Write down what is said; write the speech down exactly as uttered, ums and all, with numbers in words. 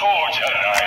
soldier.